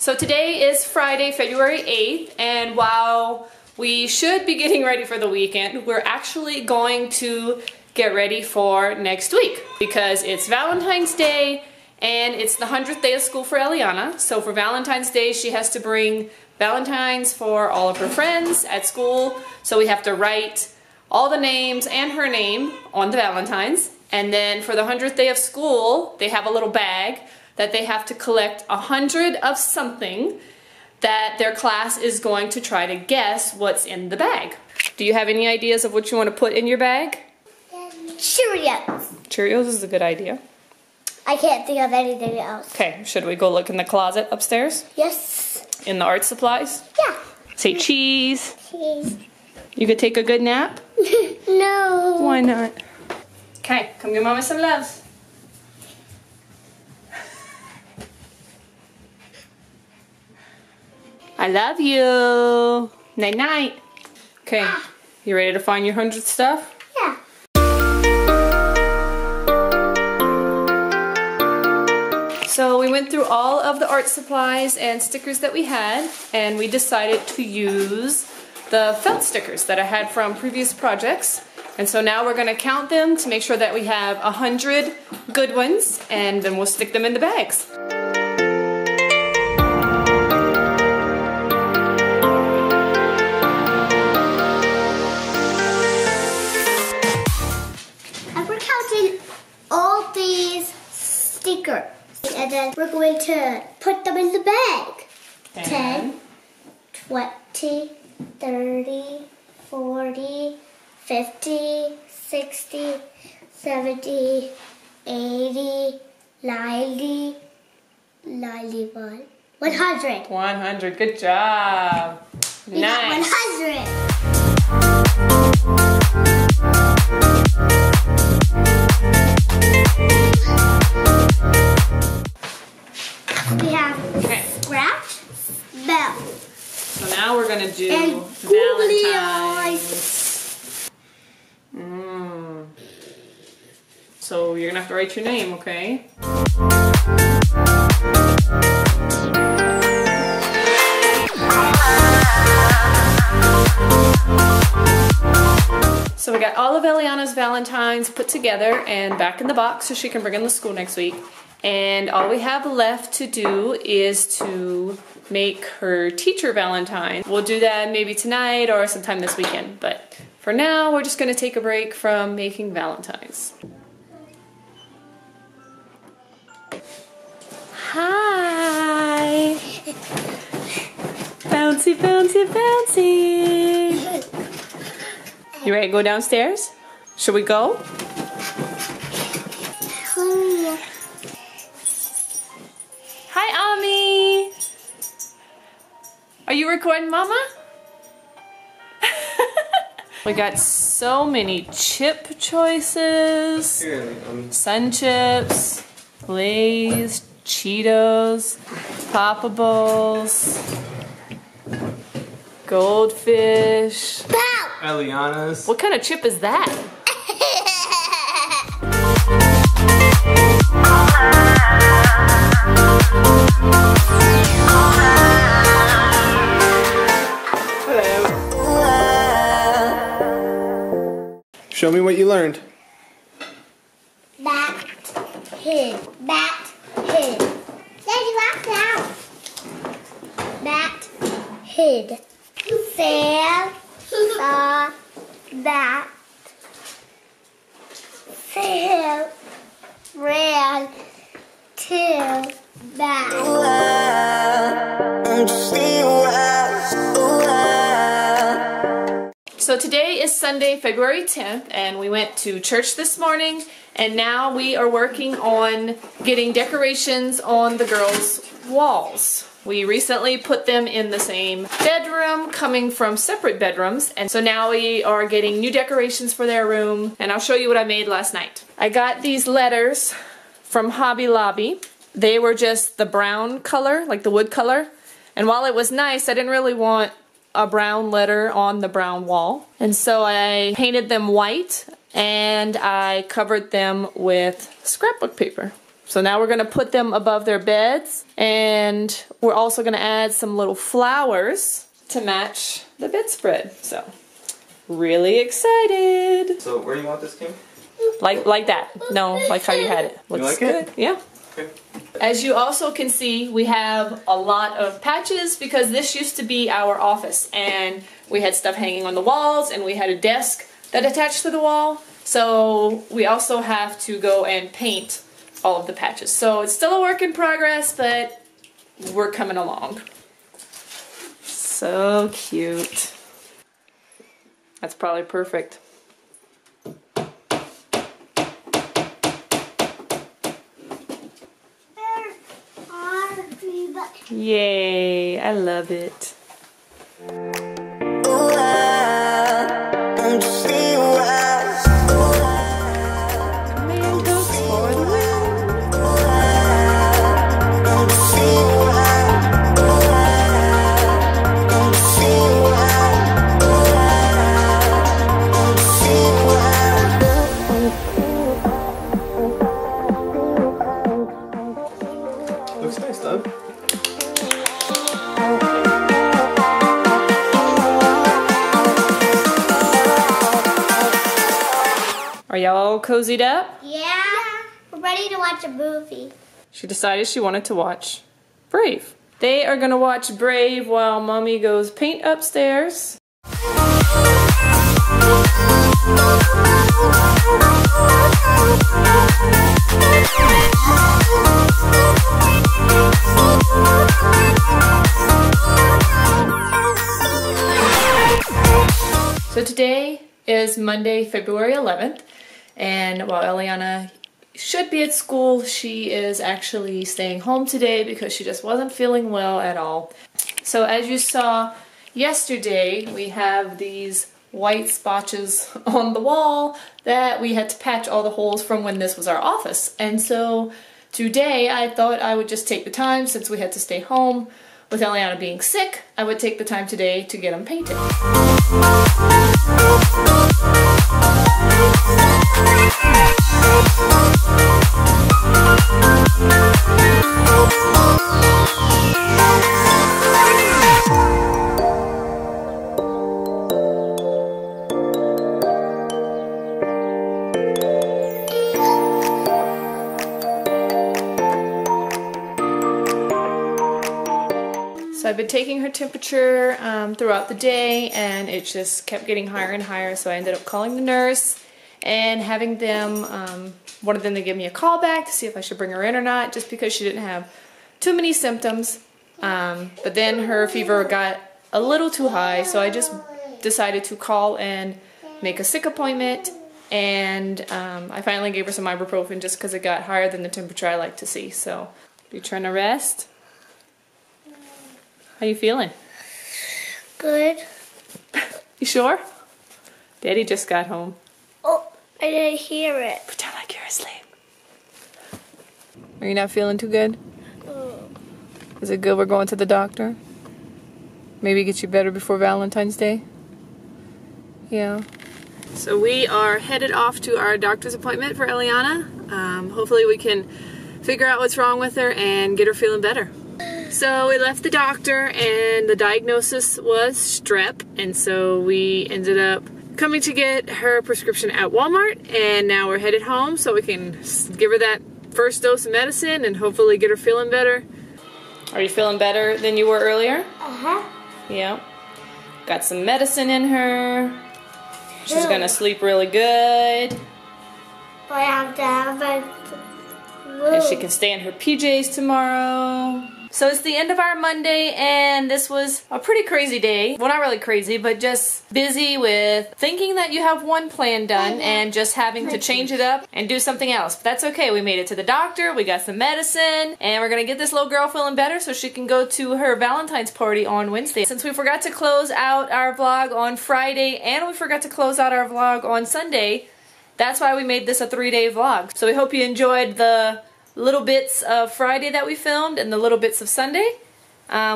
So today is Friday, February 8th, and while we should be getting ready for the weekend, we're actually going to get ready for next week because it's Valentine's Day and it's the 100th day of school for Eliana. So for Valentine's Day, she has to bring Valentines for all of her friends at school. So we have to write all the names and her name on the Valentines. And then for the 100th day of school, they have a little bag that they have to collect 100 of something that their class is going to try to guess what's in the bag. Do you have any ideas of what you want to put in your bag? Cheerios. Cheerios is a good idea. I can't think of anything else. Okay, should we go look in the closet upstairs? Yes. In the art supplies? Yeah. Say cheese. Cheese. You could take a good nap? No. Why not? Okay, come give Mama some love. I love you. Night night. Okay, you ready to find your 100th stuff? Yeah. So we went through all of the art supplies and stickers that we had, and we decided to use the felt stickers that I had from previous projects. And so now we're gonna count them to make sure that we have 100 good ones, and then we'll stick them in the bags. And we're counting all these stickers. And then we're going to put them in the bag. 10, 20, 30, 40, 50, 60, 70, 80, 90, 91, 100. 100, good job. We nice. Got 100. We have scratch, bell. So now we're going to do and Valentine's. So you're gonna have to write your name, okay? So we got all of Eliana's Valentines put together and back in the box so she can bring them to school next week. And all we have left to do is to make her teacher Valentine. We'll do that maybe tonight or sometime this weekend, but for now we're just gonna take a break from making Valentines. Hi! Bouncy, bouncy, bouncy! You ready to go downstairs? Should we go? Hi, Ami! Are you recording, Mama? We got so many chip choices. Sun chips, Lay's, Cheetos, Poppables, Goldfish, Eliana's. What kind of chip is that? Hello. Show me what you learned. Bat, pig, bat. Hid. Daddy, watch out. Bat hid. Sam saw bat. Sam ran to bat. So today is Sunday, February 10th, and we went to church this morning. And now we are working on getting decorations on the girls' walls. We recently put them in the same bedroom, coming from separate bedrooms. And so now we are getting new decorations for their room. And I'll show you what I made last night. I got these letters from Hobby Lobby. They were just the brown color, like the wood color. And while it was nice, I didn't really want a brown letter on the brown wall. And so I painted them white. And I covered them with scrapbook paper. So now we're gonna put them above their beds, and we're also gonna add some little flowers to match the bedspread. So, really excited. So where do you want this, Kim? Like that. No, like how you had it. Looks good. Yeah. Okay. As you also can see, we have a lot of patches because this used to be our office, and we had stuff hanging on the walls, and we had a desk that attached to the wall. So we also have to go and paint all of the patches. So it's still a work in progress, but we're coming along. So cute. That's probably perfect. Yay, I love it. Are y'all cozied up? Yeah. We're ready to watch a movie. She decided she wanted to watch Brave. They are gonna watch Brave while Mommy goes paint upstairs. So today is Monday, February 11th. And while Eliana should be at school, she is actually staying home today because she just wasn't feeling well at all. So as you saw yesterday, we have these white spotches on the wall that we had to patch all the holes from when this was our office. And so today I thought I would just take the time, since we had to stay home with Eliana being sick, I would take the time today to get them painted. So I've been taking her temperature throughout the day, and it just kept getting higher and higher, so I ended up calling the nurse and having them, wanted them to give me a call back to see if I should bring her in or not, just because she didn't have too many symptoms. But then her fever got a little too high, so I just decided to call and make a sick appointment, and I finally gave her some ibuprofen just because it got higher than the temperature I like to see. So, you trying to rest? How you feeling? Good. You sure? Daddy just got home. Oh, I didn't hear it. Pretend like you're asleep. Are you not feeling too good? Oh. Is it good we're going to the doctor? Maybe get you better before Valentine's Day? Yeah. So we are headed off to our doctor's appointment for Eliana. Hopefully we can figure out what's wrong with her and get her feeling better. So we left the doctor, and the diagnosis was strep, and so we ended up coming to get her prescription at Walmart, and now we're headed home so we can give her that first dose of medicine and hopefully get her feeling better. Are you feeling better than you were earlier? Uh-huh. Yeah. Got some medicine in her. She's gonna sleep really good. I have to have a... And she can stay in her PJs tomorrow. So it's the end of our Monday, and this was a pretty crazy day. Well, not really crazy, but just busy with thinking that you have one plan done and just having to change it up and do something else. But that's okay. We made it to the doctor, we got some medicine, and we're gonna get this little girl feeling better so she can go to her Valentine's party on Wednesday. Since we forgot to close out our vlog on Friday, and we forgot to close out our vlog on Sunday, that's why we made this a 3-day vlog. So we hope you enjoyed the little bits of Friday that we filmed, and the little bits of Sunday,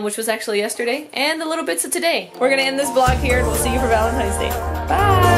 which was actually yesterday, and the little bits of today. We're gonna end this vlog here, and we'll see you for Valentine's Day. Bye!